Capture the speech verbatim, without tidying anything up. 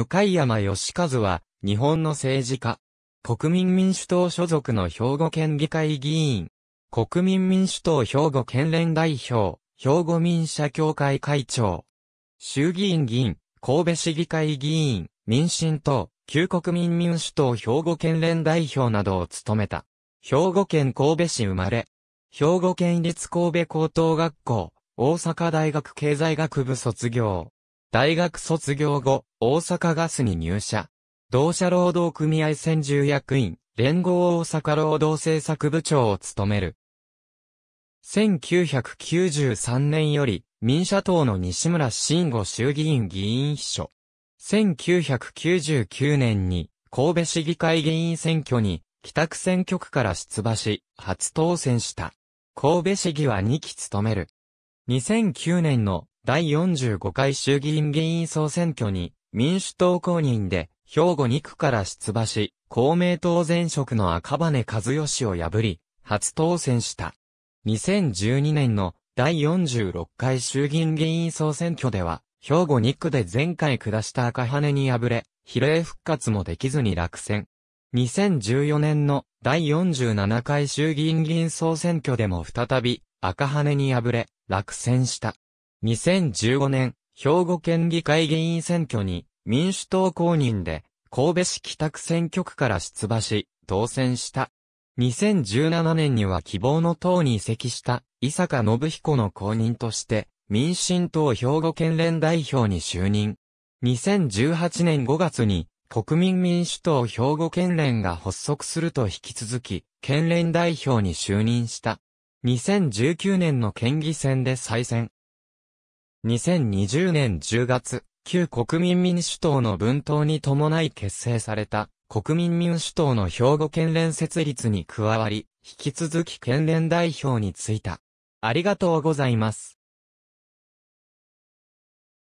向山義一は、日本の政治家。国民民主党所属の兵庫県議会議員。国民民主党兵庫県連代表。兵庫民社協会会長。衆議院議員。神戸市議会議員。民進党。旧国民民主党兵庫県連代表などを務めた。兵庫県神戸市生まれ。兵庫県立神戸高等学校。大阪大学経済学部卒業。大学卒業後、大阪ガスに入社。同社労働組合専従役員、連合大阪労働政策部長を務める。せんきゅうひゃくきゅうじゅうさんねんより、民社党の西村真吾衆議院議員秘書。せんきゅうひゃくきゅうじゅうきゅうねんに、神戸市議会議員選挙に、北区選挙区から出馬し、初当選した。神戸市議はにき務める。にせんきゅうねんの第よんじゅうごかい衆議院議員総選挙に民主党公認で兵庫に区から出馬し、公明党前職の赤羽和義を破り、初当選した。にせんじゅうにねんの第よんじゅうろっかい衆議院議員総選挙では、兵庫に区で前回下した赤羽に敗れ、比例復活もできずに落選。にせんじゅうよねんの第よんじゅうななかい衆議院議員総選挙でも再び、赤羽に敗れ、落選した。にせんじゅうごねん、兵庫県議会議員選挙に民主党公認で神戸市北区選挙区から出馬し、当選した。にせんじゅうななねんには希望の党に移籍した伊坂信彦の公認として民進党兵庫県連代表に就任。にせんじゅうはちねんごがつに国民民主党兵庫県連が発足すると引き続き県連代表に就任した。にせんじゅうきゅうねんの県議選で再選。にせんにじゅうねんじゅうがつ、旧国民民主党の分党に伴い結成された国民民主党の兵庫県連設立に加わり、引き続き県連代表に就いた。ありがとうございます。